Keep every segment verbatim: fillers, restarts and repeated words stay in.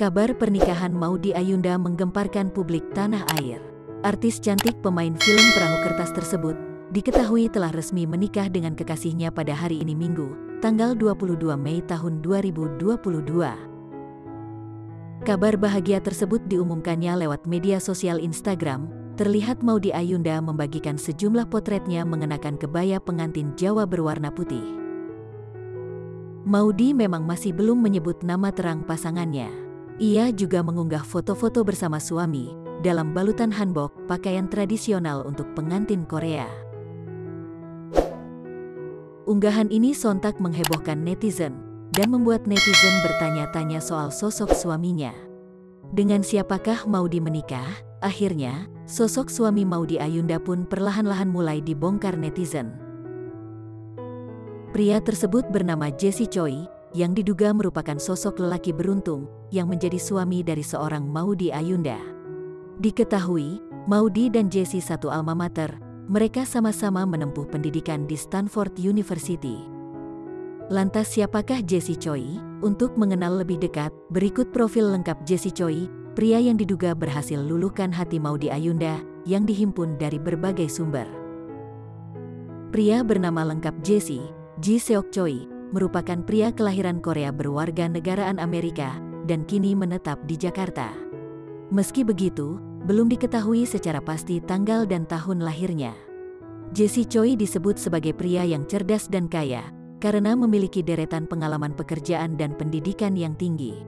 Kabar pernikahan Maudy Ayunda menggemparkan publik tanah air. Artis cantik pemain film Perahu Kertas tersebut diketahui telah resmi menikah dengan kekasihnya pada hari ini Minggu, tanggal dua puluh dua Mei tahun dua ribu dua puluh dua. Kabar bahagia tersebut diumumkannya lewat media sosial Instagram. Terlihat Maudy Ayunda membagikan sejumlah potretnya mengenakan kebaya pengantin Jawa berwarna putih. Maudy memang masih belum menyebut nama terang pasangannya. Ia juga mengunggah foto-foto bersama suami dalam balutan hanbok, pakaian tradisional untuk pengantin Korea. Unggahan ini sontak menghebohkan netizen dan membuat netizen bertanya-tanya soal sosok suaminya. Dengan siapakah Maudy menikah? Akhirnya, sosok suami Maudy Ayunda pun perlahan-lahan mulai dibongkar netizen. Pria tersebut bernama Jesse Choi, yang diduga merupakan sosok lelaki beruntung yang menjadi suami dari seorang Maudy Ayunda. Diketahui, Maudy dan Jesse satu alma mater, mereka sama-sama menempuh pendidikan di Stanford University. Lantas siapakah Jesse Choi? Untuk mengenal lebih dekat, berikut profil lengkap Jesse Choi, pria yang diduga berhasil luluhkan hati Maudy Ayunda yang dihimpun dari berbagai sumber. Pria bernama lengkap Jesse Ji Seok Choi merupakan pria kelahiran Korea berwarga negaraan Amerika dan kini menetap di Jakarta. Meski begitu, belum diketahui secara pasti tanggal dan tahun lahirnya. Jesse Choi disebut sebagai pria yang cerdas dan kaya karena memiliki deretan pengalaman pekerjaan dan pendidikan yang tinggi.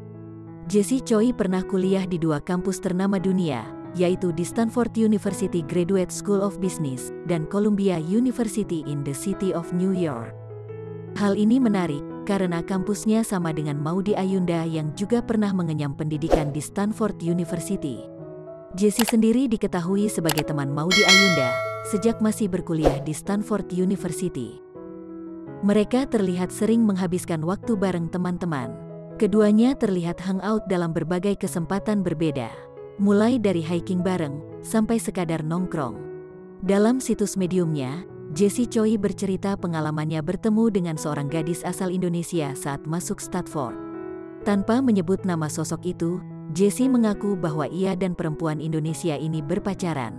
Jesse Choi pernah kuliah di dua kampus ternama dunia, yaitu di Stanford University Graduate School of Business dan Columbia University in the City of New York. Hal ini menarik karena kampusnya sama dengan Maudy Ayunda yang juga pernah mengenyam pendidikan di Stanford University. Jesse sendiri diketahui sebagai teman Maudy Ayunda sejak masih berkuliah di Stanford University. Mereka terlihat sering menghabiskan waktu bareng teman-teman. Keduanya terlihat hangout dalam berbagai kesempatan berbeda, mulai dari hiking bareng sampai sekadar nongkrong. Dalam situs Mediumnya, Jesse Choi bercerita pengalamannya bertemu dengan seorang gadis asal Indonesia saat masuk Stanford. Tanpa menyebut nama sosok itu, Jesse mengaku bahwa ia dan perempuan Indonesia ini berpacaran.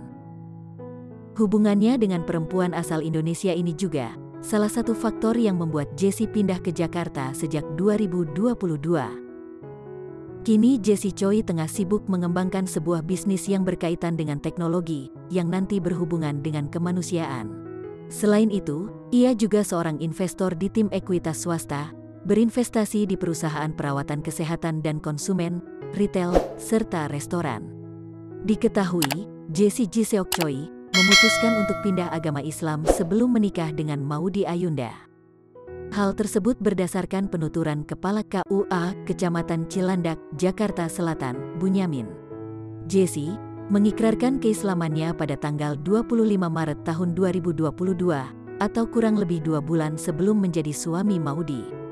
Hubungannya dengan perempuan asal Indonesia ini juga salah satu faktor yang membuat Jesse pindah ke Jakarta sejak dua ribu dua puluh dua. Kini Jesse Choi tengah sibuk mengembangkan sebuah bisnis yang berkaitan dengan teknologi yang nanti berhubungan dengan kemanusiaan. Selain itu, ia juga seorang investor di tim ekuitas swasta, berinvestasi di perusahaan perawatan kesehatan dan konsumen, retail, serta restoran. Diketahui, Jesse Ji Seok Choi memutuskan untuk pindah agama Islam sebelum menikah dengan Maudy Ayunda. Hal tersebut berdasarkan penuturan Kepala K U A Kecamatan Cilandak, Jakarta Selatan, Bunyamin. Jesse mengikrarkan keislamannya pada tanggal dua puluh lima Maret tahun dua ribu dua puluh dua atau kurang lebih dua bulan sebelum menjadi suami Maudy.